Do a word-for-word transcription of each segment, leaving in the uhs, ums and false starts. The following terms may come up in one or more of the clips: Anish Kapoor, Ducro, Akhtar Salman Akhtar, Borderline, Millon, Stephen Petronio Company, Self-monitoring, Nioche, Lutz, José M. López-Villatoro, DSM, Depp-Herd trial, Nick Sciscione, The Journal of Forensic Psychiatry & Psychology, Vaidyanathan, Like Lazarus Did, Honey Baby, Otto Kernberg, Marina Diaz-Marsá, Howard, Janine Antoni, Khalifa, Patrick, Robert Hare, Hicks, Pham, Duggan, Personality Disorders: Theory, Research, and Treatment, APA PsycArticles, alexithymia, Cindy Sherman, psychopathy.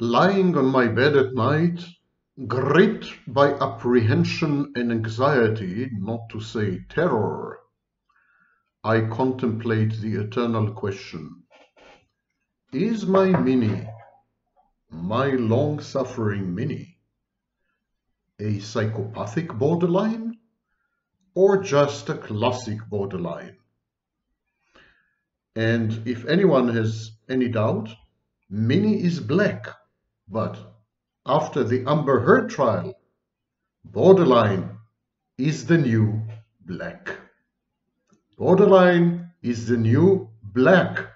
lying on my bed at night, gripped by apprehension and anxiety, not to say terror, I contemplate the eternal question: is my Minnie, my long-suffering Minnie, a psychopathic borderline or just a classic borderline? And if anyone has any doubt, Minnie is black, but after the Amber Heard trial, borderline is the new black. Borderline is the new black.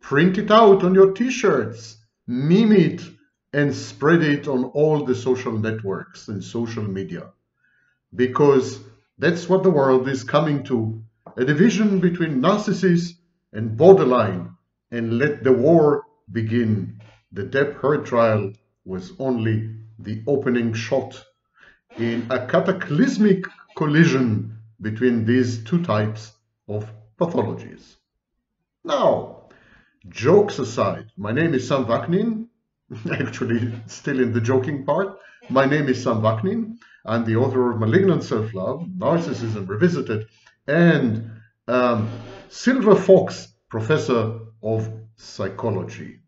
Print it out on your t-shirts, meme it, and spread it on all the social networks and social media, because that's what the world is coming to, a division between narcissists and borderline, and let the war begin. The Depp-Herd trial was only the opening shot in a cataclysmic collision between these two types of pathologies. Now, jokes aside, my name is Sam Vaknin, actually still in the joking part. My name is Sam Vaknin. I'm the author of Malignant Self-Love, Narcissism Revisited, and um, Silver Fox Professor of Psychology.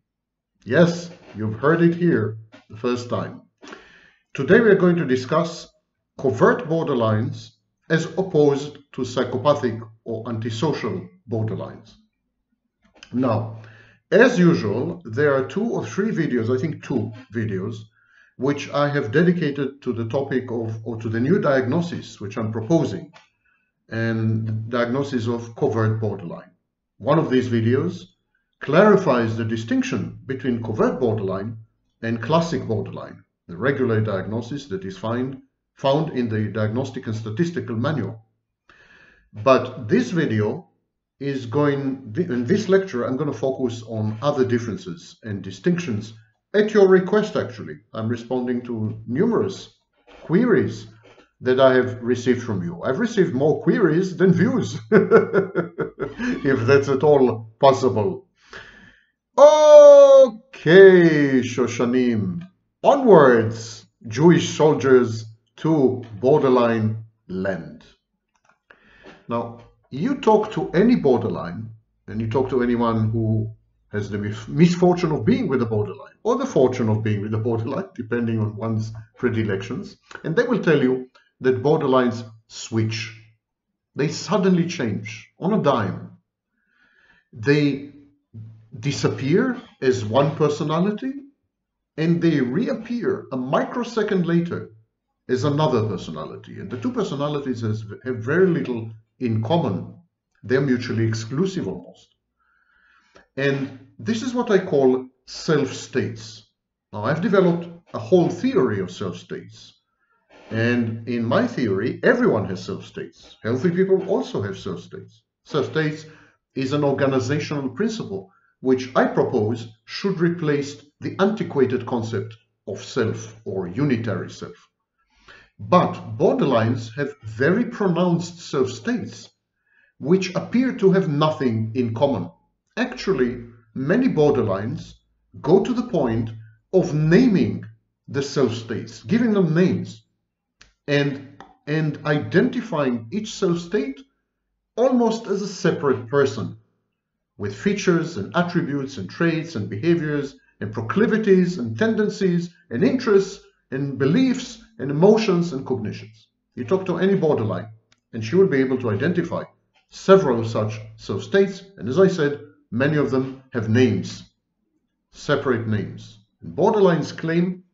Yes, you've heard it here the first time. Today we are going to discuss covert borderlines as opposed to psychopathic or antisocial borderlines. Now, as usual, there are two or three videos, I think two videos, which I have dedicated to the topic of, or to the new diagnosis which I'm proposing, and diagnosis of covert borderline. One of these videos clarifies the distinction between covert borderline and classic borderline, the regular diagnosis that is find, found in the Diagnostic and Statistical Manual. But this video is going, in this lecture, I'm going to focus on other differences and distinctions at your request, actually. I'm responding to numerous queries that I have received from you. I've received more queries than views, if that's at all possible. Okay, Shoshanim, onwards, Jewish soldiers to borderline land. Now, you talk to any borderline, and you talk to anyone who has the misfortune of being with a borderline, or the fortune of being with a borderline, depending on one's predilections, and they will tell you that borderlines switch. They suddenly change on a dime. They disappear as one personality, and they reappear a microsecond later as another personality. And the two personalities has, have very little in common. They're mutually exclusive almost. And this is what I call self-states. Now, I've developed a whole theory of self-states. And in my theory, everyone has self-states. Healthy people also have self-states. Self-states is an organizational principle which I propose should replace the antiquated concept of self or unitary self. But borderlines have very pronounced self-states, which appear to have nothing in common. Actually, many borderlines go to the point of naming the self-states, giving them names, and, and identifying each self-state almost as a separate person, with features and attributes and traits and behaviors and proclivities and tendencies and interests and beliefs and emotions and cognitions. You talk to any borderline and she will be able to identify several such self-states, and as I said, many of them have names, separate names. And borderlines claim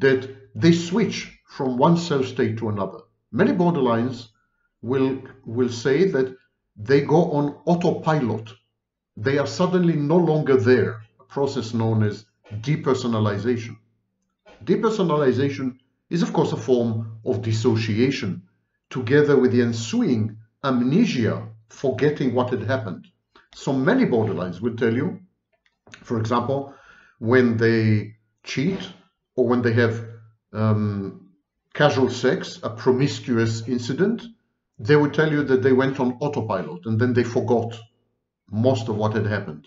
that they switch from one self-state to another. Many borderlines will, will say that they go on autopilot. They are suddenly no longer there, a process known as depersonalization. Depersonalization is, of course, a form of dissociation, together with the ensuing amnesia, forgetting what had happened. So many borderlines will tell you, for example, when they cheat or when they have um, casual sex, a promiscuous incident, they will tell you that they went on autopilot and then they forgot most of what had happened.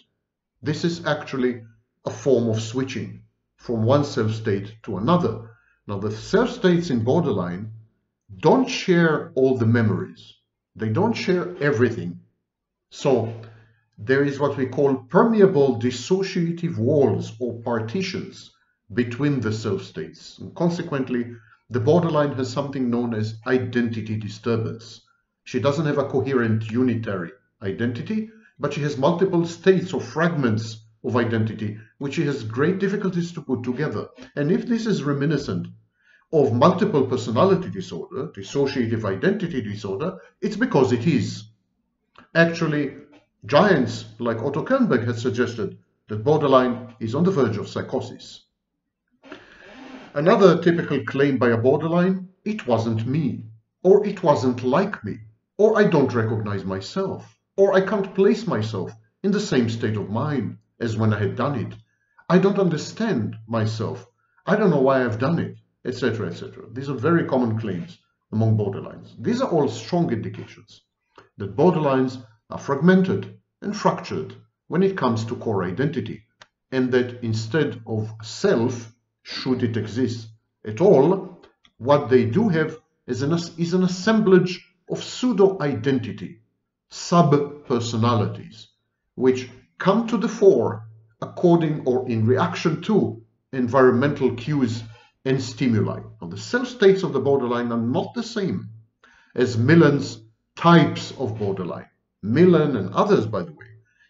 This is actually a form of switching from one self-state to another. Now, the self-states in borderline don't share all the memories. They don't share everything. So there is what we call permeable dissociative walls or partitions between the self-states. And consequently, the borderline has something known as identity disturbance. She doesn't have a coherent unitary identity, but she has multiple states or fragments of identity, which she has great difficulties to put together. And if this is reminiscent of multiple personality disorder, dissociative identity disorder, it's because it is. Actually, giants like Otto Kernberg had suggested that borderline is on the verge of psychosis. Another typical claim by a borderline, it wasn't me, or it wasn't like me, or I don't recognize myself, or I can't place myself in the same state of mind as when I had done it. I don't understand myself. I don't know why I've done it, et cetera, et cetera. These are very common claims among borderlines. These are all strong indications that borderlines are fragmented and fractured when it comes to core identity, and that instead of self, should it exist at all, what they do have is an, is an assemblage of pseudo-identity, sub-personalities, which come to the fore according or in reaction to environmental cues and stimuli. Now, the self-states of the borderline are not the same as Millon's types of borderline. Millon and others, by the way,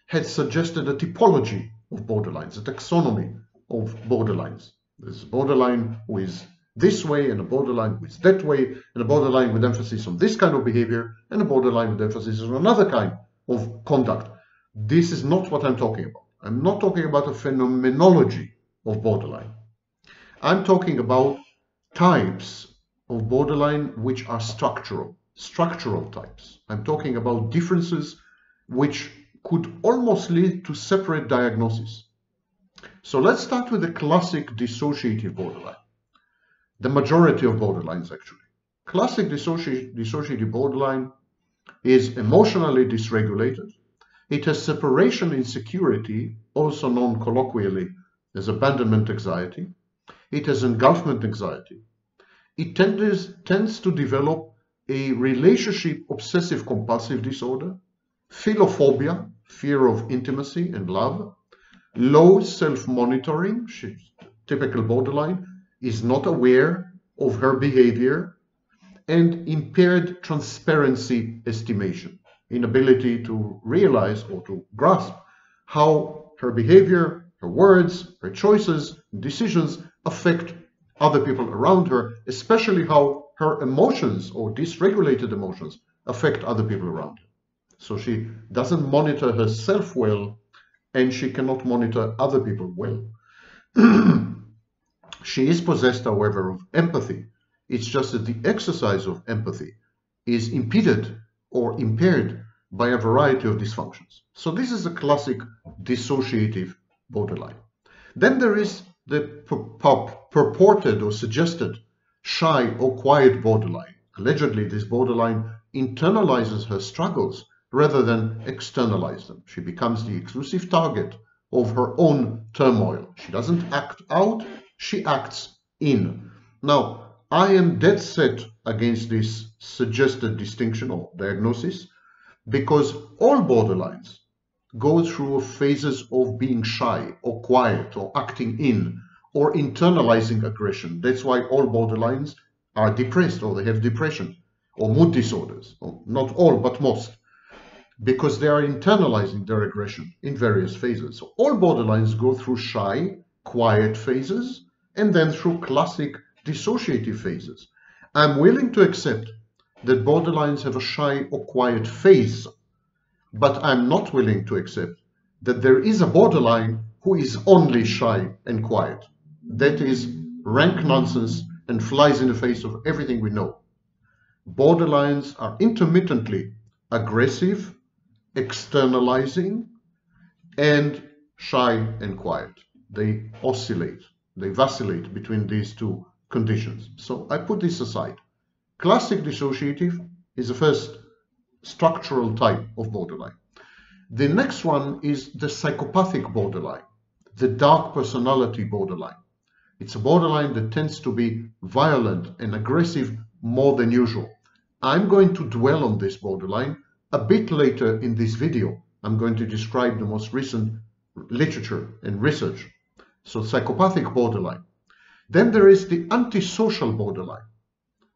had suggested a typology of borderlines, a taxonomy of borderlines. There's a borderline who is this way, and a borderline who is that way, and a borderline with emphasis on this kind of behavior, and a borderline with emphasis on another kind of conduct. This is not what I'm talking about. I'm not talking about a phenomenology of borderline. I'm talking about types of borderline which are structural, structural types. I'm talking about differences which could almost lead to separate diagnoses. So let's start with the classic dissociative borderline. The majority of borderlines, actually. Classic dissociative borderline is emotionally dysregulated. It has separation insecurity, also known colloquially as abandonment anxiety. It has engulfment anxiety. It tends, tends to develop a relationship obsessive–compulsive disorder, philophobia, fear of intimacy and love, low self-monitoring. Typical borderline is not aware of her behavior, and impaired transparency estimation, inability to realize or to grasp how her behavior, her words, her choices, decisions affect other people around her, especially how her emotions or dysregulated emotions affect other people around her. So she doesn't monitor herself well, and she cannot monitor other people well. She is possessed, however, of empathy. It's just that the exercise of empathy is impeded or impaired by a variety of dysfunctions. So this is a classic dissociative borderline. Then there is the purported or suggested shy or quiet borderline. Allegedly, this borderline internalizes her struggles rather than externalize them. She becomes the exclusive target of her own turmoil. She doesn't act out, she acts in. Now, I am dead set against this suggested distinction or diagnosis, because all borderlines go through phases of being shy or quiet or acting in or internalizing aggression. That's why all borderlines are depressed, or they have depression or mood disorders. Or not all, but most, because they are internalizing their aggression in various phases. So all borderlines go through shy, quiet phases, and then through classic dissociative phases. I'm willing to accept that borderlines have a shy or quiet phase, but I'm not willing to accept that there is a borderline who is only shy and quiet. That is rank nonsense and flies in the face of everything we know. Borderlines are intermittently aggressive, externalizing, and shy and quiet. They oscillate, they vacillate between these two conditions. So I put this aside. Classic dissociative is the first structural type of borderline. The next one is the psychopathic borderline, the dark personality borderline. It's a borderline that tends to be violent and aggressive more than usual. I'm going to dwell on this borderline a bit later in this video. I'm going to describe the most recent literature and research. So psychopathic borderline. Then there is the antisocial borderline.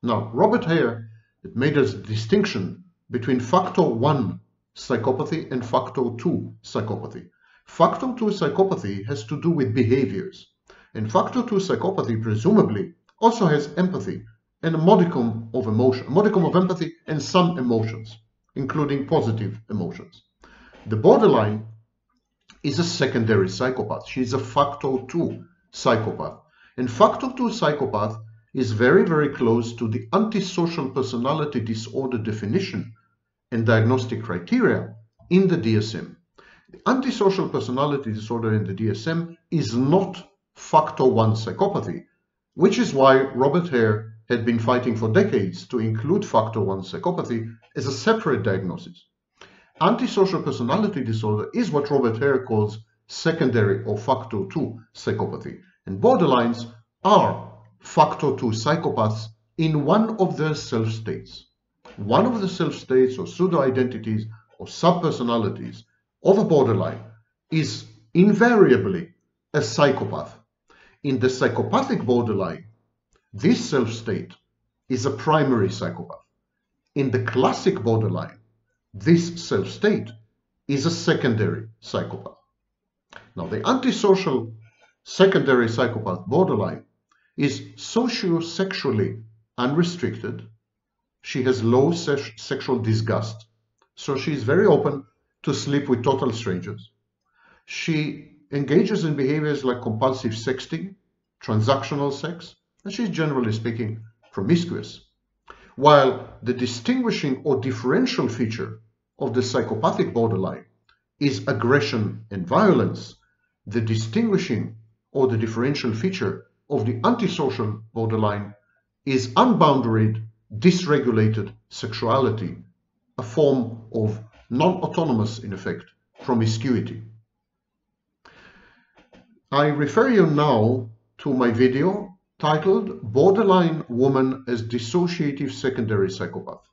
Now, Robert Hare made a distinction between factor one psychopathy and factor two psychopathy. Factor two psychopathy has to do with behaviors. And factor two psychopathy presumably also has empathy and a modicum of emotion, a modicum of empathy and some emotions, including positive emotions. The borderline is a secondary psychopath. She's a factor two psychopath. And factor two psychopath is very, very close to the antisocial personality disorder definition and diagnostic criteria in the D S M. The antisocial personality disorder in the D S M is not factor one psychopathy, which is why Robert Hare had been fighting for decades to include factor one psychopathy as a separate diagnosis. Antisocial personality disorder is what Robert Hare calls secondary or factor two psychopathy, and borderlines are factor two psychopaths in one of their self-states. One of the self-states or pseudo-identities or sub-personalities of a borderline is invariably a psychopath. In the psychopathic borderline, this self-state is a primary psychopath. In the classic borderline, this self-state is a secondary psychopath. Now, the antisocial secondary psychopath borderline is sociosexually unrestricted. She has low se- sexual disgust, so she is very open to sleep with total strangers. She engages in behaviors like compulsive sexting, transactional sex, and she's generally speaking promiscuous. While the distinguishing or differential feature of the psychopathic borderline is aggression and violence, the distinguishing or the differential feature of the antisocial borderline is unbounded, dysregulated sexuality, a form of non-autonomous, in effect, promiscuity. I refer you now to my video titled Borderline Woman as Dissociative Secondary Psychopath,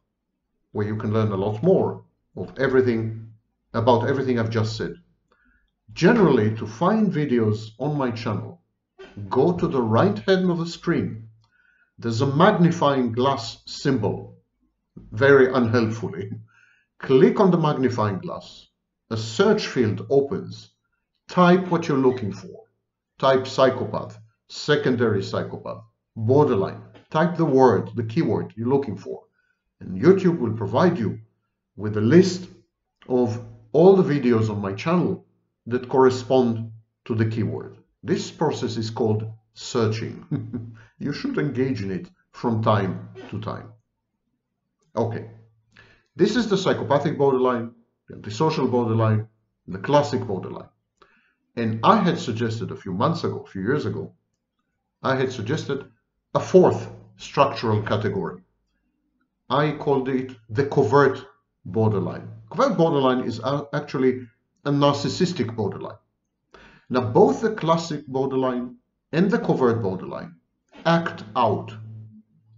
where you can learn a lot more of everything about everything I've just said. Generally, to find videos on my channel, go to the right hand of the screen. There's a magnifying glass symbol, very unhelpfully. Click on the magnifying glass. A search field opens. Type what you're looking for. Type psychopath, secondary psychopath, borderline. Type the word, the keyword you're looking for. And YouTube will provide you with a list of all the videos on my channel that correspond to the keyword. This process is called searching. You should engage in it from time to time. Okay, this is the psychopathic borderline, the antisocial borderline, the classic borderline. And I had suggested a few months ago, a few years ago, I had suggested a fourth structural category. I called it the covert borderline. Covert borderline is actually a narcissistic borderline. Now, both the classic borderline and the covert borderline act out.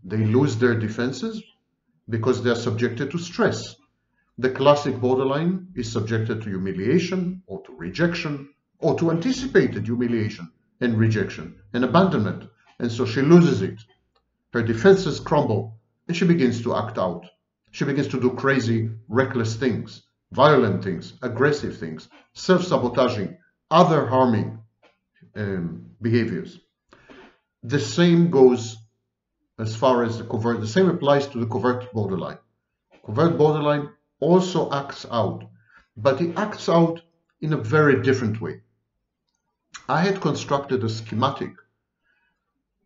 They lose their defenses because they are subjected to stress. The classic borderline is subjected to humiliation or to rejection or to anticipated humiliation and rejection and abandonment, and so she loses it. Her defenses crumble and she begins to act out. She begins to do crazy, reckless things, violent things, aggressive things, self-sabotaging, other harming um, behaviors. The same goes as far as the covert, the same applies to the covert borderline. Covert borderline also acts out, but it acts out in a very different way. I had constructed a schematic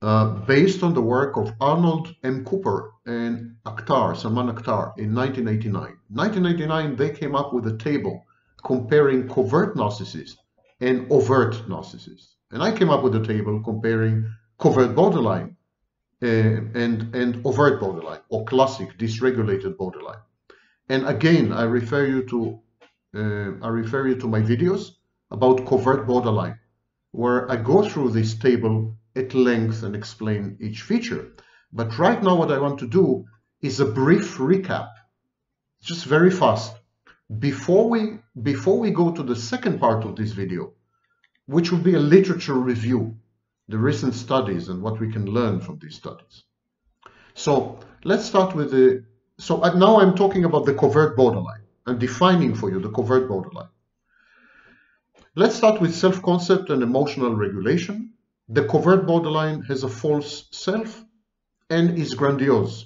uh, based on the work of Arnold M. Cooper and Akhtar, Salman Akhtar, in nineteen eighty-nine. In nineteen eighty-nine, they came up with a table comparing covert narcissists and overt narcissists. And I came up with a table comparing covert borderline uh, and, and overt borderline, or classic dysregulated borderline. And again, I refer you to Uh, I refer you to my videos about covert borderline, where I go through this table at length and explain each feature. But right now what I want to do is a brief recap, just very fast, before we, before we go to the second part of this video, which will be a literature review, the recent studies and what we can learn from these studies. So let's start with the, so now I'm talking about the covert borderline and defining for you the covert borderline. Let's start with self-concept and emotional regulation. The covert borderline has a false self and is grandiose.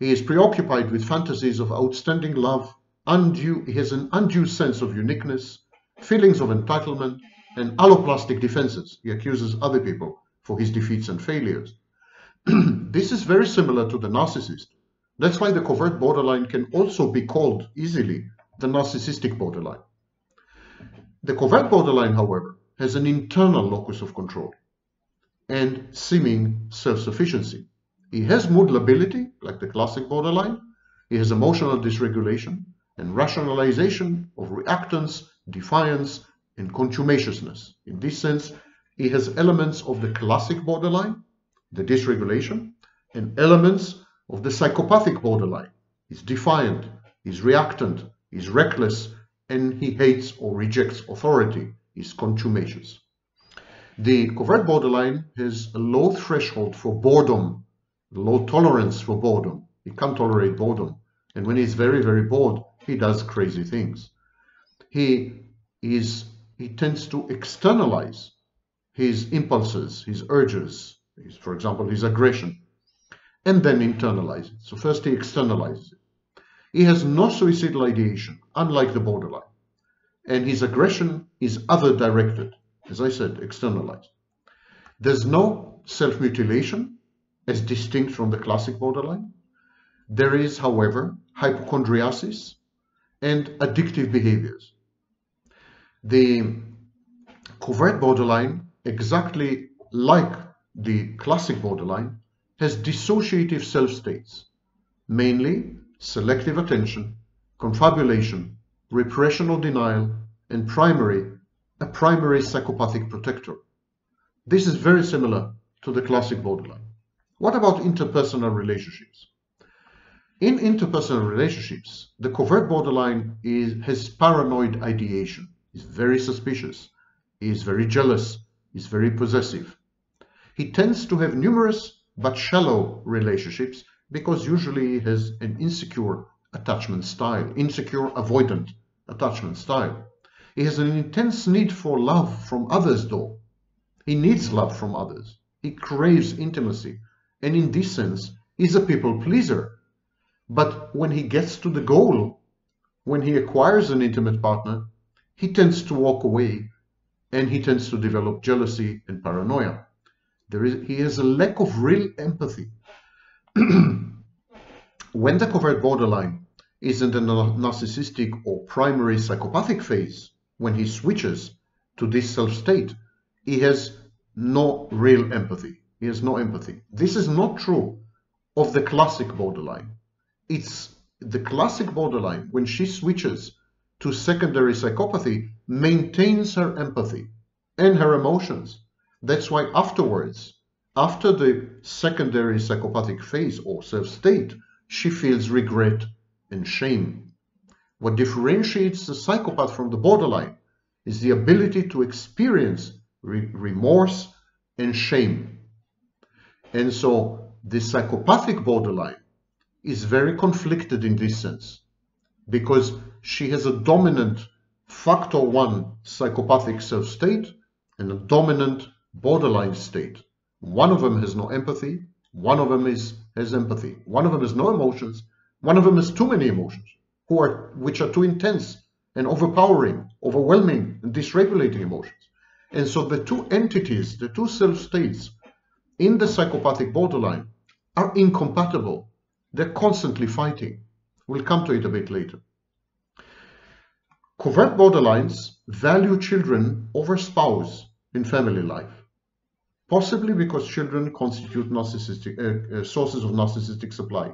He is preoccupied with fantasies of outstanding love, undue, he has an undue sense of uniqueness, feelings of entitlement, and alloplastic defenses. He accuses other people for his defeats and failures. This is very similar to the narcissist. That's why the covert borderline can also be called easily the narcissistic borderline. The covert borderline, however, has an internal locus of control and seeming self-sufficiency. He has mood lability, like the classic borderline. He has emotional dysregulation and rationalization of reactance, defiance, and contumaciousness. In this sense, he has elements of the classic borderline, the dysregulation, and elements of the psychopathic borderline. He's defiant, he's reactant, he's reckless, and he hates or rejects authority, is contumacious. The covert borderline has a low threshold for boredom, low tolerance for boredom. He can't tolerate boredom. And when he's very, very bored, he does crazy things. He, is, he tends to externalize his impulses, his urges, his, for example, his aggression, and then internalize it. So first he externalizes it. He has no suicidal ideation, unlike the borderline. And his aggression is other-directed, as I said, externalized. There's no self-mutilation, as distinct from the classic borderline. There is, however, hypochondriasis and addictive behaviors. The covert borderline, exactly like the classic borderline, has dissociative self-states, mainly selective attention, confabulation, repression or denial, and primary, a primary psychopathic protector. This is very similar to the classic borderline. What about interpersonal relationships? In interpersonal relationships, the covert borderline is, has paranoid ideation, is very suspicious, is very jealous, is very possessive. He tends to have numerous but shallow relationships because usually he has an insecure attachment style, insecure avoidant attachment style. He has an intense need for love from others though. He needs love from others. He craves intimacy and in this sense is a people pleaser. But when he gets to the goal, when he acquires an intimate partner, he tends to walk away and he tends to develop jealousy and paranoia. There is, he has a lack of real empathy. When the covert borderline is in the narcissistic or primary psychopathic phase, when he switches to this self-state, he has no real empathy. He has no empathy. This is not true of the classic borderline. It's the classic borderline, when she switches to secondary psychopathy, maintains her empathy and her emotions. That's why afterwards, after the secondary psychopathic phase or self-state, she feels regret and shame. What differentiates the psychopath from the borderline is the ability to experience re remorse and shame. And so the psychopathic borderline is very conflicted in this sense because she has a dominant factor one psychopathic self-state and a dominant borderline state. One of them has no empathy, one of them is has empathy. One of them has no emotions. One of them has too many emotions, who are, which are too intense and overpowering, overwhelming, and dysregulating emotions. And so the two entities, the two self-states in the psychopathic borderline are incompatible. They're constantly fighting. We'll come to it a bit later. Covert borderlines value children over spouse in family life, possibly because children constitute narcissistic uh, uh, sources of narcissistic supply,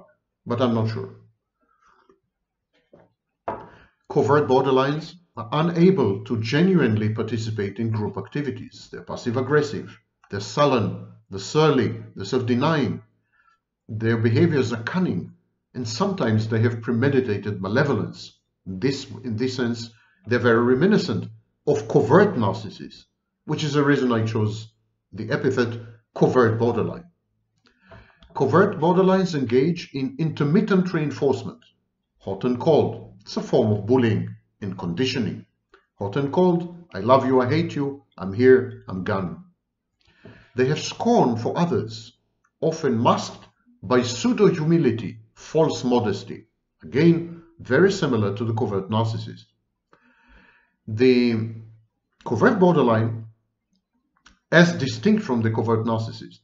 but I'm not sure. Covert borderlines are unable to genuinely participate in group activities. They're passive-aggressive, They're sullen, they're surly, they're self-denying. Their behaviors are cunning, and sometimes they have premeditated malevolence. This, in this sense, they're very reminiscent of covert narcissists, which is the reason I chose the epithet covert borderline. Covert borderlines engage in intermittent reinforcement, hot and cold. It's a form of bullying and conditioning. Hot and cold, I love you, I hate you, I'm here, I'm gone. They have scorn for others, often masked by pseudo-humility, false modesty. Again, very similar to the covert narcissist. The covert borderline, as distinct from the covert narcissist,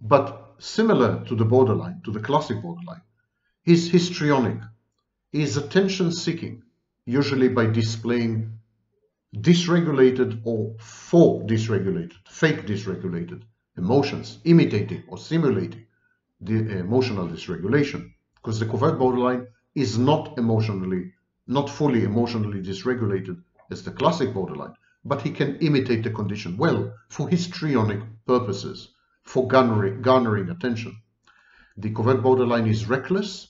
but similar to the borderline, to the classic borderline, is histrionic, is attention-seeking, usually by displaying dysregulated or faux dysregulated, fake dysregulated emotions, imitating or simulating the emotional dysregulation, because the covert borderline is not emotionally, not fully emotionally dysregulated as the classic borderline, but he can imitate the condition well for histrionic purposes, for garnering, garnering attention. The covert borderline is reckless,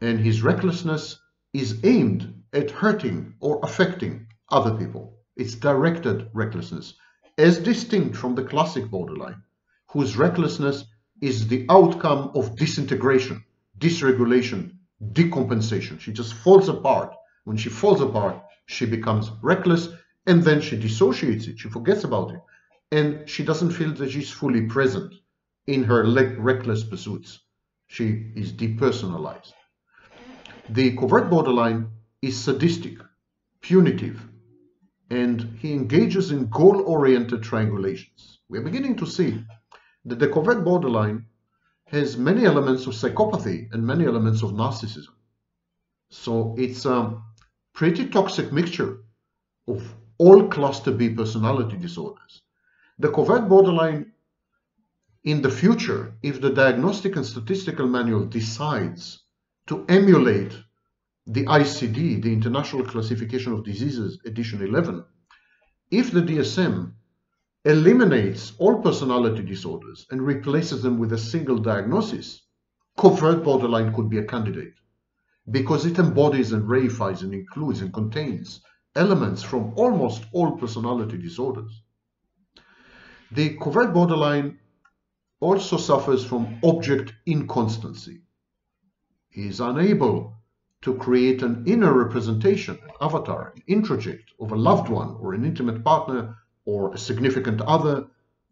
and his recklessness is aimed at hurting or affecting other people. It's directed recklessness, as distinct from the classic borderline, whose recklessness is the outcome of disintegration, dysregulation, decompensation. She just falls apart. When she falls apart, she becomes reckless, and then she dissociates it. She forgets about it, and she doesn't feel that she's fully present in her reckless pursuits. She is depersonalized. The covert borderline is sadistic, punitive, and he engages in goal-oriented triangulations. We're beginning to see that the covert borderline has many elements of psychopathy and many elements of narcissism. So it's a pretty toxic mixture of all cluster B personality disorders. The covert borderline in the future, if the Diagnostic and Statistical Manual decides to emulate the I C D, the International Classification of Diseases, edition eleven, if the D S M eliminates all personality disorders and replaces them with a single diagnosis, covert borderline could be a candidate, because it embodies and reifies and includes and contains elements from almost all personality disorders. The covert borderline also suffers from object inconstancy. He is unable to create an inner representation, an avatar, an introject of a loved one or an intimate partner or a significant other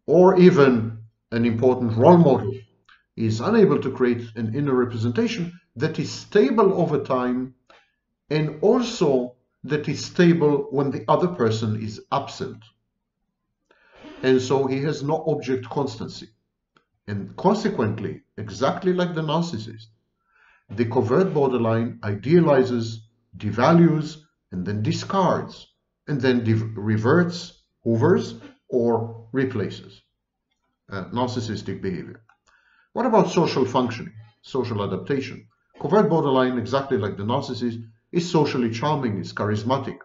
or even an important role model. He is unable to create an inner representation that is stable over time and also that is stable when the other person is absent. And so he has no object constancy. And consequently, exactly like the narcissist, the covert borderline idealizes, devalues, and then discards, and then reverts, hovers, or replaces uh, narcissistic behavior. What about social functioning, social adaptation? Covert borderline, exactly like the narcissist, is socially charming, is charismatic.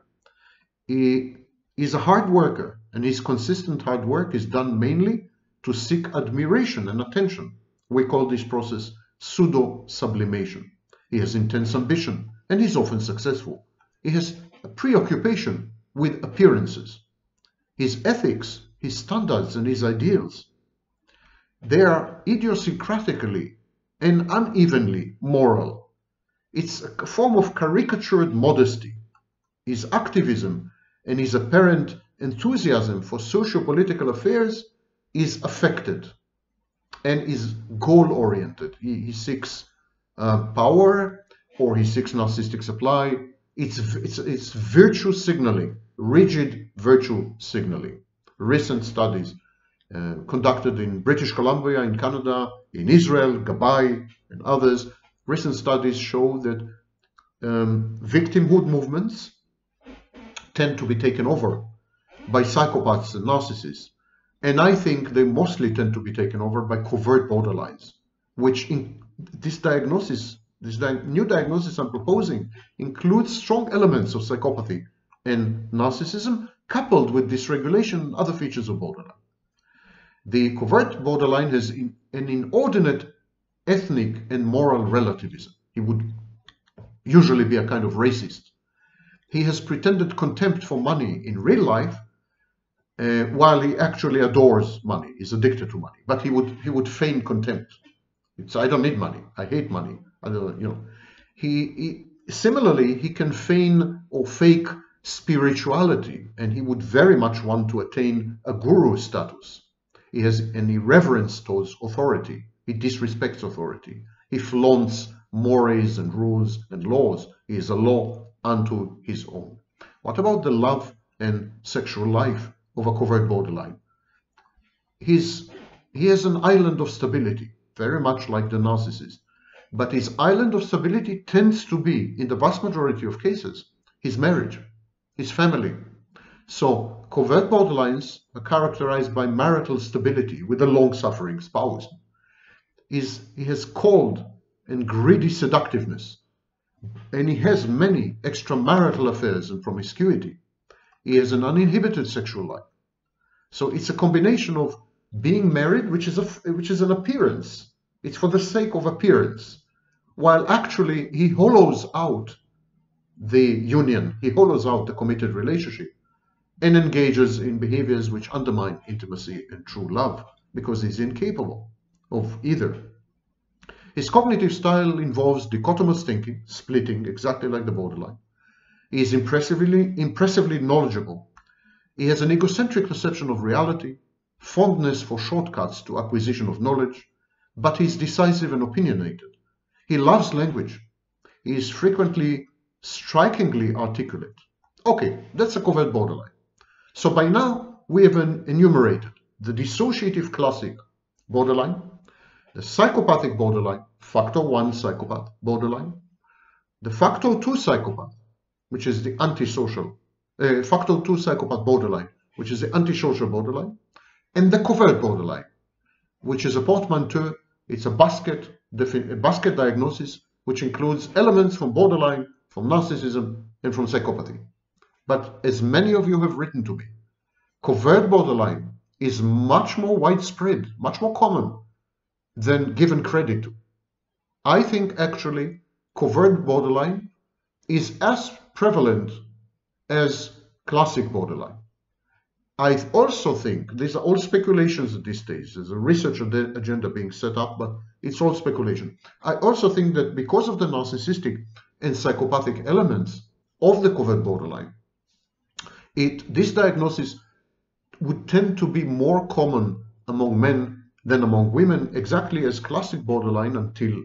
He is a hard worker, and his consistent hard work is done mainly to seek admiration and attention. We call this process pseudo-sublimation. He has intense ambition and is often successful. He has a preoccupation with appearances. His ethics, his standards, and his ideals, they are idiosyncratically and unevenly moral. It's a form of caricatured modesty. His activism and his apparent enthusiasm for socio-political affairs is affected and is goal-oriented. He, he seeks uh, power, or he seeks narcissistic supply. It's, it's, it's virtue signaling, rigid virtue signaling. Recent studies uh, conducted in British Columbia, in Canada, in Israel, Gabay, and others, recent studies show that um, victimhood movements tend to be taken over by psychopaths and narcissists. And I think they mostly tend to be taken over by covert borderlines, which in this diagnosis, this di new diagnosis I'm proposing, includes strong elements of psychopathy and narcissism, coupled with dysregulation and other features of borderline. The covert borderline has an inordinate ethnic and moral relativism. He would usually be a kind of racist. He has pretended contempt for money in real life, uh, while he actually adores money. He's addicted to money, but he would he would feign contempt. It's, I don't need money. I hate money. I don't, you know. He, he similarly he can feign or fake spirituality, and he would very much want to attain a guru status. He has an irreverence towards authority. He disrespects authority. He flaunts mores and rules and laws. He is a law unto his own. What about the love and sexual life of a covert borderline? He's, he has an island of stability, very much like the narcissist. But his island of stability tends to be, in the vast majority of cases, his marriage, his family. So covert borderlines are characterized by marital stability with a long-suffering spouse. He's, he has cold and greedy seductiveness. And he has many extramarital affairs and promiscuity. He has an uninhibited sexual life. So it's a combination of being married, which is, a, which is an appearance. It's for the sake of appearance. While actually he hollows out the union, he hollows out the committed relationship and engages in behaviors which undermine intimacy and true love because he's incapable of either. His cognitive style involves dichotomous thinking, splitting, exactly like the borderline. He is impressively, impressively knowledgeable. He has an egocentric perception of reality, fondness for shortcuts to acquisition of knowledge, but he's decisive and opinionated. He loves language. He is frequently, strikingly articulate. Okay, that's a covert borderline. So by now, we have enumerated the dissociative classic borderline, the psychopathic borderline, factor one psychopath borderline, the factor two psychopath, which is the antisocial, uh, factor two psychopath borderline, which is the antisocial borderline, and the covert borderline, which is a portmanteau. It's a basket, a basket diagnosis, which includes elements from borderline, from narcissism, and from psychopathy. But as many of you have written to me, covert borderline is much more widespread, much more common than given credit to. I think actually covert borderline is as prevalent as classic borderline. I also think, these are all speculations at this stage, there's a research agenda being set up, but it's all speculation. I also think that because of the narcissistic and psychopathic elements of the covert borderline, it, this diagnosis would tend to be more common among men than among women, exactly as classic borderline until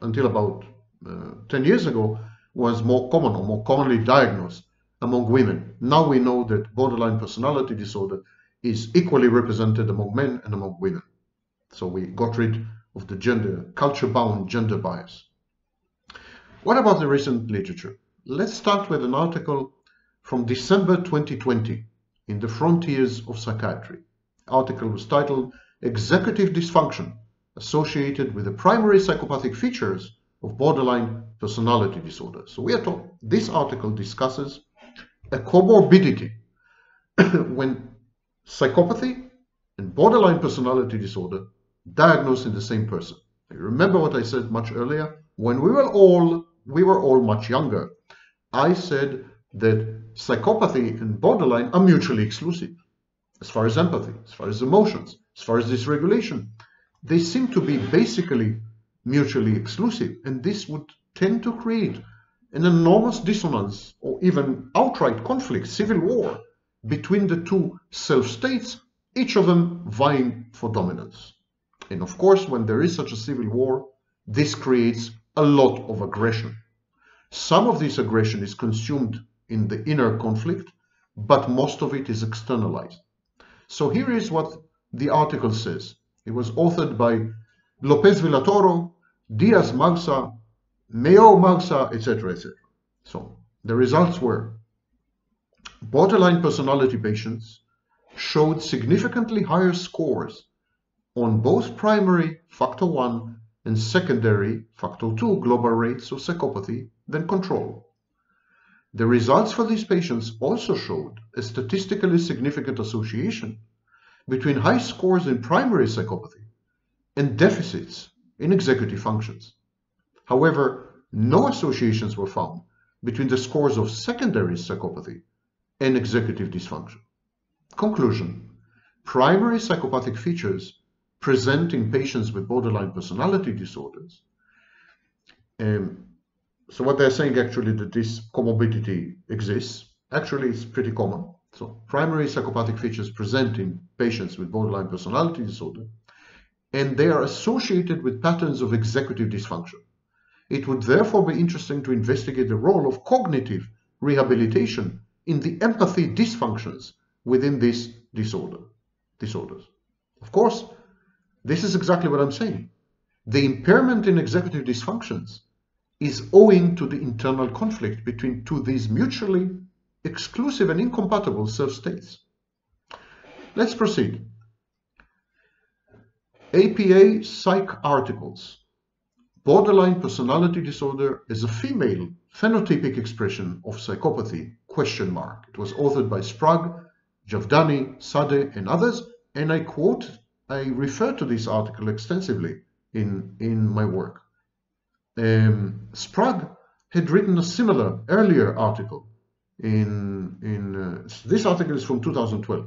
until about uh, ten years ago was more common or more commonly diagnosed among women. Now we know that borderline personality disorder is equally represented among men and among women. So we got rid of the gender, culture-bound gender bias. What about the recent literature? Let's start with an article from December twenty twenty in the Frontiers of Psychiatry. The article was titled Executive Dysfunction Associated with the Primary Psychopathic Features of Borderline Personality Disorder. So we are talking, this article discusses a comorbidity when psychopathy and borderline personality disorder diagnosed in the same person. I remember what I said much earlier. When we were all, we were all much younger, I said that psychopathy and borderline are mutually exclusive as far as empathy, as far as emotions, as far as dysregulation. They seem to be basically mutually exclusive, and this would tend to create an enormous dissonance or even outright conflict, civil war, between the two self-states, each of them vying for dominance. And of course, when there is such a civil war, this creates a lot of aggression. Some of this aggression is consumed in the inner conflict, but most of it is externalized. So here is what the article says. It was authored by López-Villatoro, Diaz-Marsá, Mellor-Marsá, et cetera, et cetera. So the results were: borderline personality patients showed significantly higher scores on both primary factor one and secondary factor two global rates of psychopathy than control. The results for these patients also showed a statistically significant association between high scores in primary psychopathy and deficits in executive functions. However, no associations were found between the scores of secondary psychopathy and executive dysfunction. Conclusion: primary psychopathic features present in patients with borderline personality disorders. Um, so what they're saying actually that this comorbidity exists. Actually, it's pretty common. So primary psychopathic features present in patients with borderline personality disorder, and they are associated with patterns of executive dysfunction. It would therefore be interesting to investigate the role of cognitive rehabilitation in the empathy dysfunctions within these disorder, disorders. Of course, this is exactly what I'm saying. The impairment in executive dysfunctions is owing to the internal conflict between two these mutually exclusive and incompatible self-states. Let's proceed. A P A Psych articles. Borderline personality disorder is a female phenotypic expression of psychopathy, question mark. It was authored by Sprague, Javdani, Sadeh, and others, and I quote, I refer to this article extensively in, in my work. Um, Sprague had written a similar earlier article in, in uh, this article is from two thousand twelve.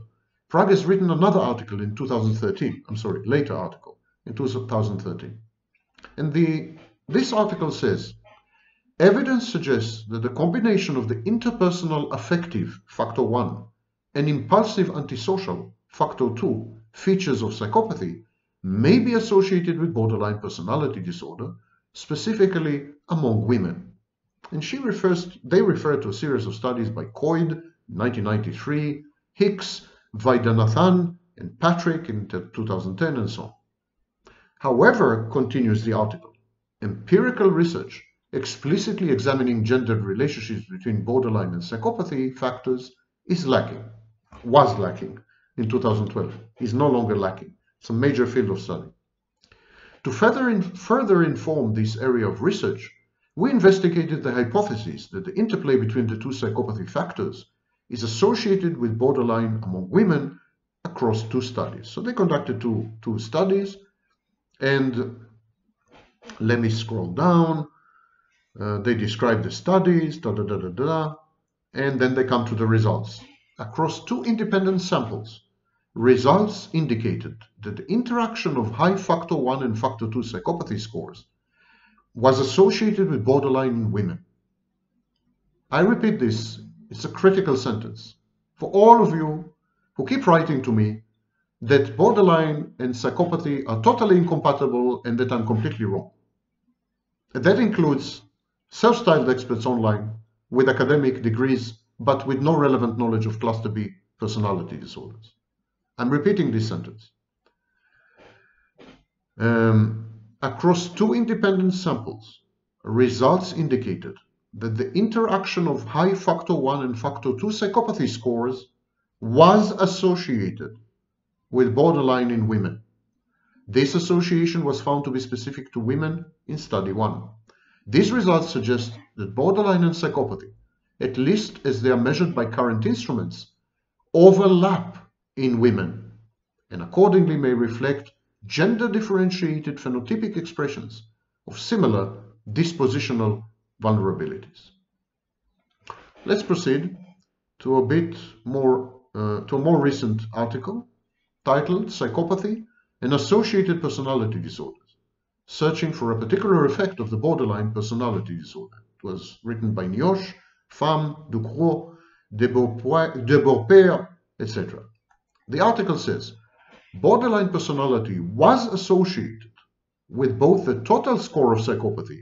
Sprague has written another article in two thousand thirteen, I'm sorry, later article in two thousand thirteen. And the, this article says, evidence suggests that the combination of the interpersonal affective, factor one, and impulsive antisocial, factor two, features of psychopathy may be associated with borderline personality disorder, specifically among women. And she refers, they refer to a series of studies by Coid, nineteen ninety-three, Hicks, Vaidyanathan, and Patrick in two thousand ten, and so on. However, continues the article, empirical research explicitly examining gendered relationships between borderline and psychopathy factors is lacking, was lacking in two thousand twelve, is no longer lacking. It's a major field of study. To further, in, further inform this area of research, we investigated the hypothesis that the interplay between the two psychopathy factors is associated with borderline among women across two studies. So they conducted two, two studies, and let me scroll down. Uh, they describe the studies, da, da, da, da, da, and then they come to the results. Across two independent samples, results indicated that the interaction of high factor one and factor two psychopathy scores was associated with borderline in women. I repeat this, it's a critical sentence. For all of you who keep writing to me that borderline and psychopathy are totally incompatible and that I'm completely wrong. And that includes self-styled experts online with academic degrees, but with no relevant knowledge of cluster B personality disorders. I'm repeating this sentence. Um, Across two independent samples, results indicated that the interaction of high factor one and factor two psychopathy scores was associated with borderline in women. This association was found to be specific to women in study one. These results suggest that borderline and psychopathy, at least as they are measured by current instruments, overlap in women and accordingly may reflect gender-differentiated phenotypic expressions of similar dispositional vulnerabilities. Let's proceed to a bit more, uh, to a more recent article titled Psychopathy and Associated Personality Disorders, Searching for a Particular Effect of the Borderline Personality Disorder. It was written by Nioche, Pham, Ducrot, Deborpere, et cetera. The article says, borderline personality was associated with both the total score of psychopathy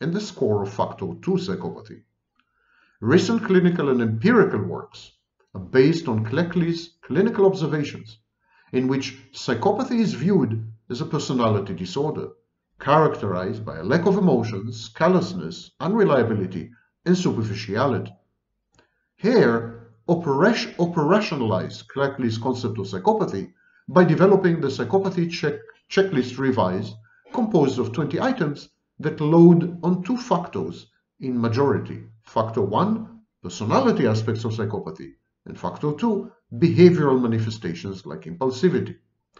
and the score of factor two psychopathy. Recent clinical and empirical works are based on Cleckley's clinical observations in which psychopathy is viewed as a personality disorder characterized by a lack of emotions, callousness, unreliability, and superficiality. Here, operation, operationalized Cleckley's concept of psychopathy by developing the Psychopathy check, Checklist Revised, composed of twenty items that load on two factors in majority. Factor one, personality aspects of psychopathy, and factor two, behavioral manifestations like impulsivity.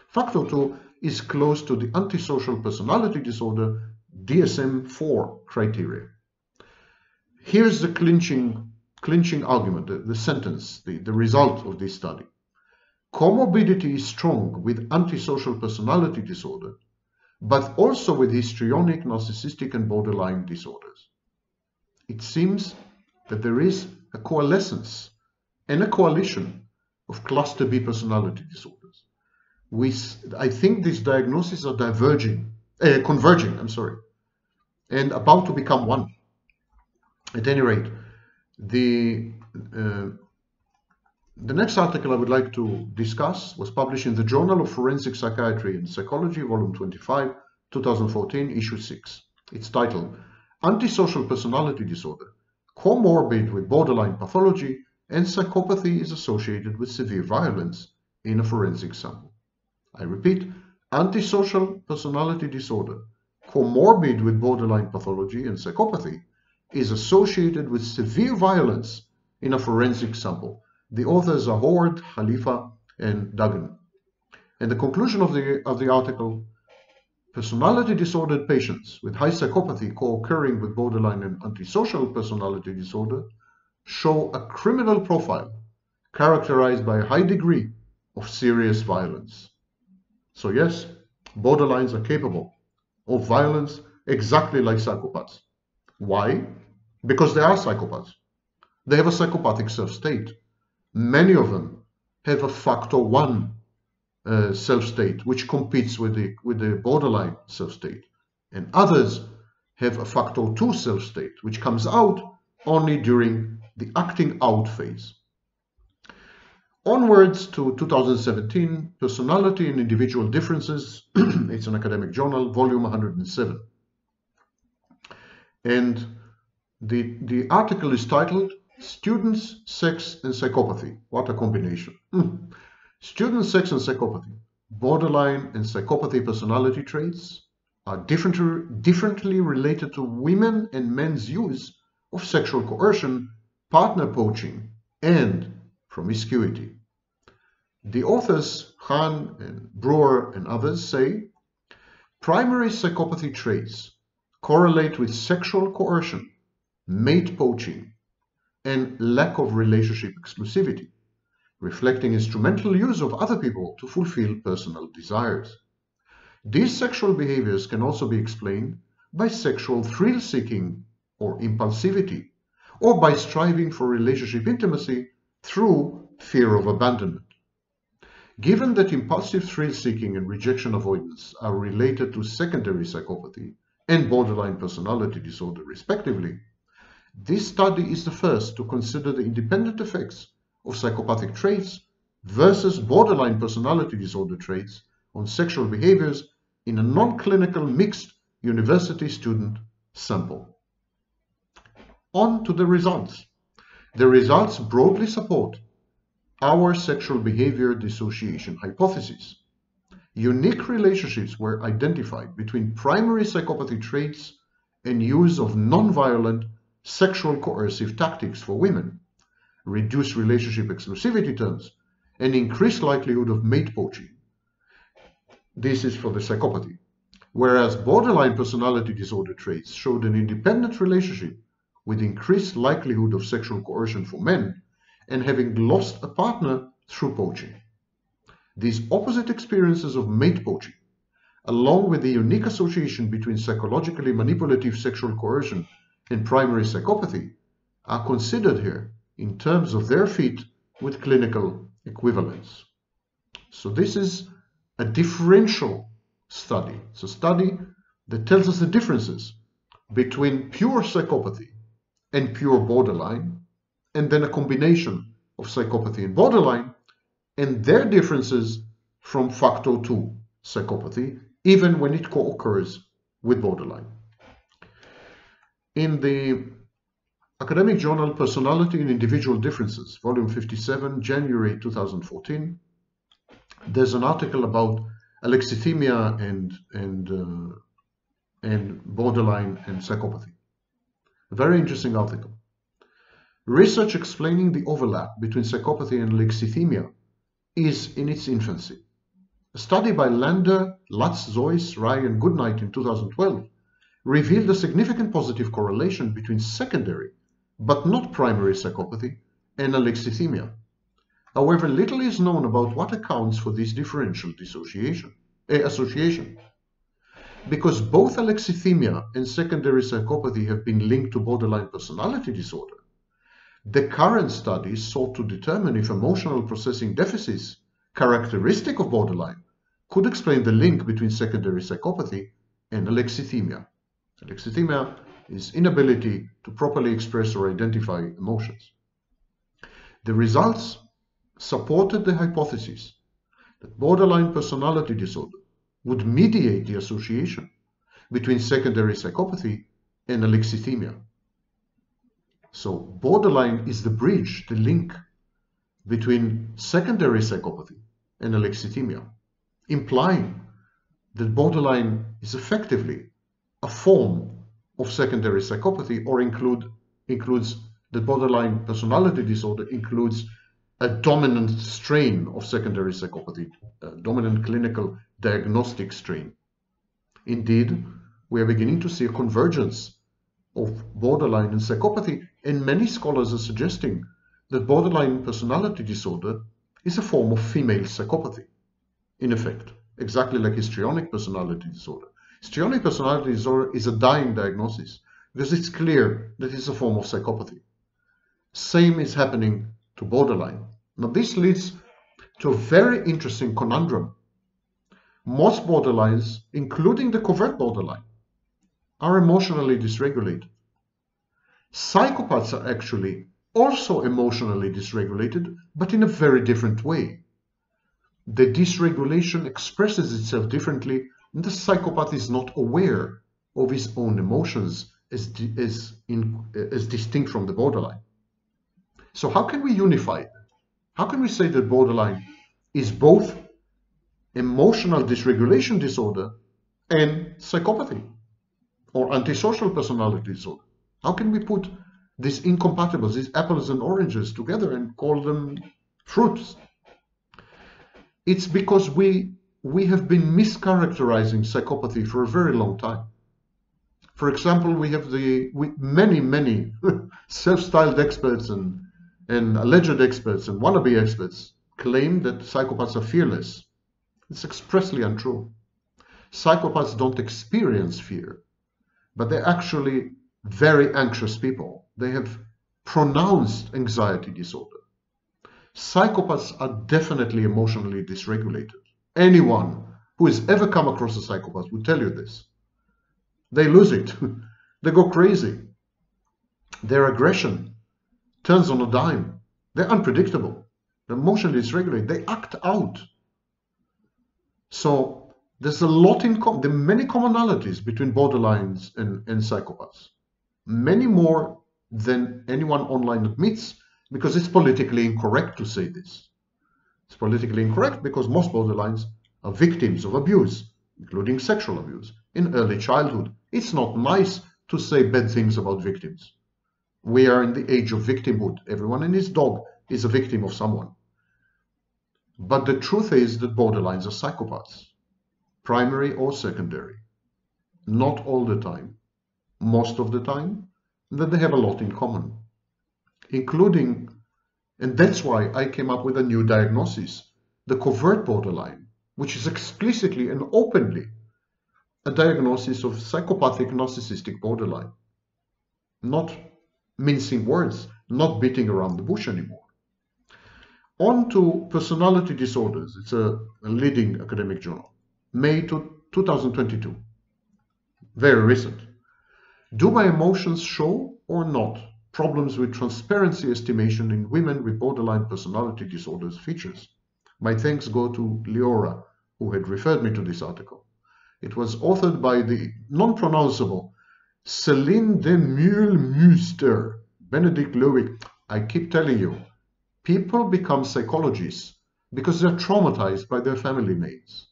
Factor two is close to the antisocial personality disorder D S M four criteria. Here's the clinching, clinching argument, the, the sentence, the, the result of this study. Comorbidity is strong with antisocial personality disorder, but also with histrionic, narcissistic, and borderline disorders. It seems that there is a coalescence and a coalition of cluster B personality disorders. We, I think these diagnoses are diverging, uh, converging, I'm sorry, and about to become one. At any rate, the, uh, the next article I would like to discuss was published in the Journal of Forensic Psychiatry and Psychology, Volume twenty-five, two thousand fourteen, Issue six. It's titled, Antisocial Personality Disorder, Comorbid with Borderline Pathology, and Psychopathy is Associated with Severe Violence in a Forensic Sample. I repeat, Antisocial Personality Disorder, Comorbid with Borderline Pathology, and Psychopathy is associated with severe violence in a forensic sample. The authors are Howard, Khalifa, and Duggan. And the conclusion of the, of the article, personality disordered patients with high psychopathy co-occurring with borderline and antisocial personality disorder show a criminal profile characterized by a high degree of serious violence. So yes, borderlines are capable of violence exactly like psychopaths. Why? Because they are psychopaths. They have a psychopathic self-state. Many of them have a factor one uh, self-state, which competes with the, with the borderline self-state. And others have a factor two self-state, which comes out only during the acting out phase. Onwards to two thousand seventeen, Personality and Individual Differences. It's an academic journal, volume one hundred seven. And the, the article is titled, Students, Sex, and Psychopathy. What a combination. Mm. Students, Sex, and Psychopathy. Borderline and psychopathy personality traits are different, differently related to women and men's use of sexual coercion, partner poaching, and promiscuity. The authors, Hahn, and Brewer, and others say, primary psychopathy traits correlate with sexual coercion, mate poaching, and lack of relationship exclusivity, reflecting instrumental use of other people to fulfill personal desires. These sexual behaviors can also be explained by sexual thrill-seeking or impulsivity, or by striving for relationship intimacy through fear of abandonment. Given that impulsive thrill-seeking and rejection avoidance are related to secondary psychopathy, and borderline personality disorder, respectively, this study is the first to consider the independent effects of psychopathic traits versus borderline personality disorder traits on sexual behaviors in a non-clinical mixed university student sample. On to the results. The results broadly support our sexual behavior dissociation hypothesis. Unique relationships were identified between primary psychopathy traits and use of non-violent sexual coercive tactics for women, reduced relationship exclusivity terms, and increased likelihood of mate poaching. This is for the psychopathy, whereas borderline personality disorder traits showed an independent relationship with increased likelihood of sexual coercion for men and having lost a partner through poaching. These opposite experiences of mate poaching, along with the unique association between psychologically manipulative sexual coercion and primary psychopathy, are considered here in terms of their fit with clinical equivalence. So this is a differential study. It's a study that tells us the differences between pure psychopathy and pure borderline, and then a combination of psychopathy and borderline, and their differences from factor two psychopathy, even when it co-occurs with borderline. In the academic journal Personality and Individual Differences, Volume fifty-seven, January two thousand fourteen, there's an article about alexithymia and, and, uh, and borderline and psychopathy. A very interesting article. Research explaining the overlap between psychopathy and alexithymia is in its infancy. A study by Lander, Lutz, Zoyce, Rye, and Goodnight in two thousand twelve revealed a significant positive correlation between secondary, but not primary psychopathy and alexithymia. However, little is known about what accounts for this differential dissociation, eh, association. Because both alexithymia and secondary psychopathy have been linked to borderline personality disorder, the current studies sought to determine if emotional processing deficits, characteristic of borderline, could explain the link between secondary psychopathy and alexithymia. Alexithymia is inability to properly express or identify emotions. The results supported the hypothesis that borderline personality disorder would mediate the association between secondary psychopathy and alexithymia. So borderline is the bridge, the link between secondary psychopathy and alexithymia, implying that borderline is effectively a form of secondary psychopathy, or include, includes the borderline personality disorder includes a dominant strain of secondary psychopathy, a dominant clinical diagnostic strain. Indeed, we are beginning to see a convergence of borderline and psychopathy, and many scholars are suggesting that borderline personality disorder is a form of female psychopathy, in effect, exactly like histrionic personality disorder. Histrionic personality disorder is a dying diagnosis because it's clear that it's a form of psychopathy. Same is happening to borderline. Now this leads to a very interesting conundrum. Most borderlines, including the covert borderline, are emotionally dysregulated. Psychopaths are actually also emotionally dysregulated, but in a very different way. The dysregulation expresses itself differently, and the psychopath is not aware of his own emotions as, as, in, as distinct from the borderline. So how can we unify them? How can we say that borderline is both emotional dysregulation disorder and psychopathy or antisocial personality disorder? How can we put these incompatibles, these apples and oranges together and call them fruits? It's because we, we have been mischaracterizing psychopathy for a very long time. For example, we have the we, many, many self-styled experts and, and alleged experts and wannabe experts claim that psychopaths are fearless. It's expressly untrue. Psychopaths don't experience fear, but they're actually very anxious people. They have pronounced anxiety disorder. Psychopaths are definitely emotionally dysregulated. Anyone who has ever come across a psychopath will tell you this. They lose it. They go crazy. Their aggression turns on a dime. They're unpredictable. They're emotionally dysregulated. They act out. So there's a lot in common. There are many commonalities between borderlines and, and psychopaths. Many more than anyone online admits, because it's politically incorrect to say this. It's politically incorrect because most borderlines are victims of abuse, including sexual abuse, in early childhood. It's not nice to say bad things about victims. We are in the age of victimhood. Everyone and his dog is a victim of someone. But the truth is that borderlines are psychopaths, primary or secondary. Not all the time. Most of the time, that they have a lot in common, including, and that's why I came up with a new diagnosis, the covert borderline, which is explicitly and openly a diagnosis of psychopathic narcissistic borderline. Not mincing words, not beating around the bush anymore. On to Personality Disorders. It's a, a leading academic journal, May two thousand twenty-two, very recent. Do my emotions show or not problems with transparency estimation in women with borderline personality disorders features? My thanks go to Leora, who had referred me to this article. It was authored by the non-pronounceable Celine de Muehlmüster, Benedict Lowick. I keep telling you, people become psychologists because they're traumatized by their family names.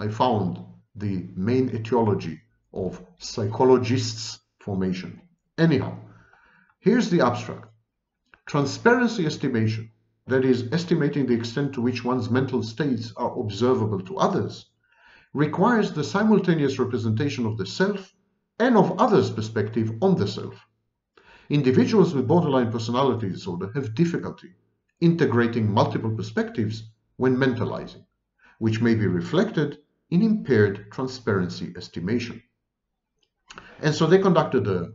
I found the main etiology of psychologists' formation. Anyhow, here's the abstract. Transparency estimation that is, estimating the extent to which one's mental states are observable to others, requires the simultaneous representation of the self and of others' perspective on the self. Individuals with borderline personality disorder have difficulty integrating multiple perspectives when mentalizing, which may be reflected in impaired transparency estimation. And so they conducted a,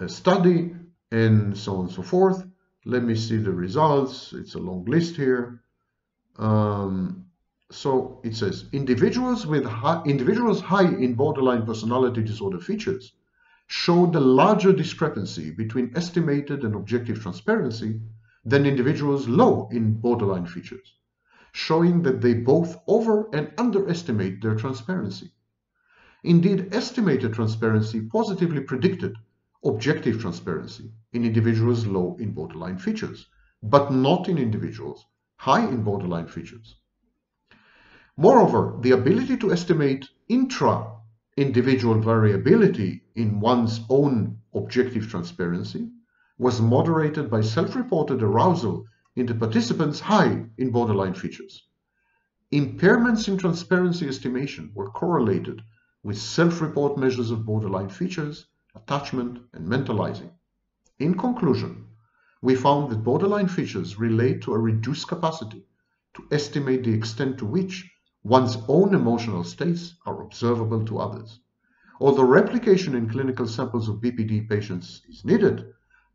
a study and so on and so forth. Let me see the results. It's a long list here. Um, so it says, individuals with high, individuals high in borderline personality disorder features showed a larger discrepancy between estimated and objective transparency than individuals low in borderline features, showing that they both over and underestimate their transparency. Indeed, estimated transparency positively predicted objective transparency in individuals low in borderline features, but not in individuals high in borderline features. Moreover, the ability to estimate intra-individual variability in one's own objective transparency was moderated by self-reported arousal in the participants high in borderline features. Impairments in transparency estimation were correlated with self-report measures of borderline features, attachment, and mentalizing. In conclusion, we found that borderline features relate to a reduced capacity to estimate the extent to which one's own emotional states are observable to others. Although replication in clinical samples of B P D patients is needed,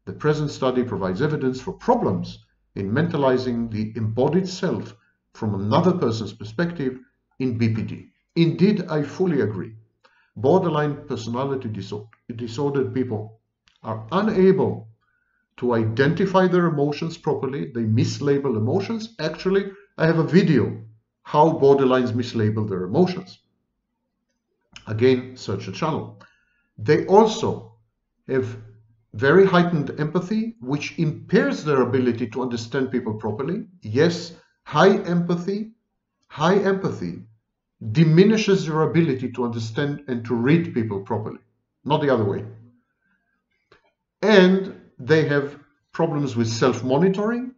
the present study provides evidence for problems in mentalizing the embodied self from another person's perspective in B P D. Indeed, I fully agree. Borderline personality disorder, disordered people are unable to identify their emotions properly. They mislabel emotions. Actually, I have a video how borderlines mislabel their emotions. Again, search the channel. They also have very heightened empathy, which impairs their ability to understand people properly. Yes, high empathy, high empathy diminishes your ability to understand and to read people properly, not the other way. And they have problems with self-monitoring.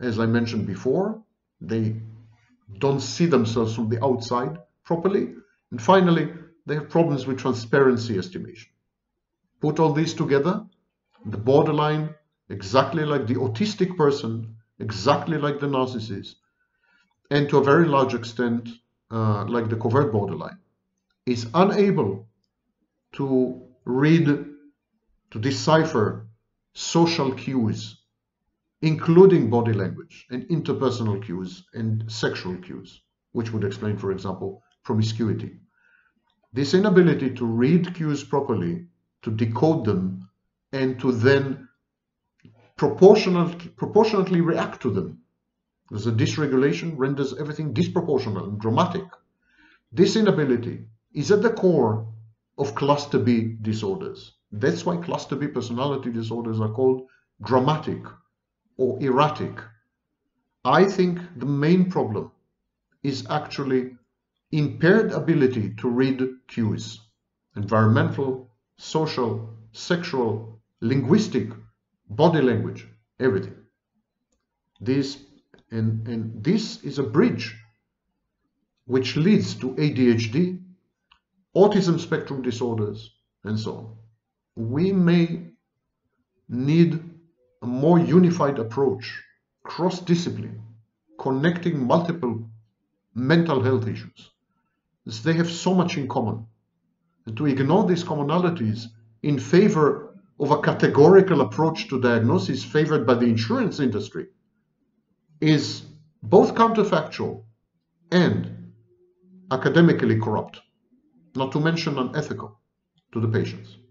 As I mentioned before, they don't see themselves from the outside properly. And finally, they have problems with transparency estimation. Put all these together, the borderline, exactly like the autistic person, exactly like the narcissist, and to a very large extent, Uh, like the covert borderline, is unable to read, to decipher social cues, including body language and interpersonal cues and sexual cues, which would explain, for example, promiscuity. This inability to read cues properly, to decode them, and to then proportionately, proportionately react to them. The dysregulation renders everything disproportional and dramatic. This inability is at the core of cluster B disorders. That's why cluster B personality disorders are called dramatic or erratic. I think the main problem is actually impaired ability to read cues, environmental, social, sexual, linguistic, body language, everything. These And, and this is a bridge which leads to A D H D, autism spectrum disorders, and so on. We may need a more unified approach, cross-discipline, connecting multiple mental health issues, as they have so much in common. And to ignore these commonalities in favor of a categorical approach to diagnosis favored by the insurance industry is both counterfactual and academically corrupt, not to mention unethical to the patients.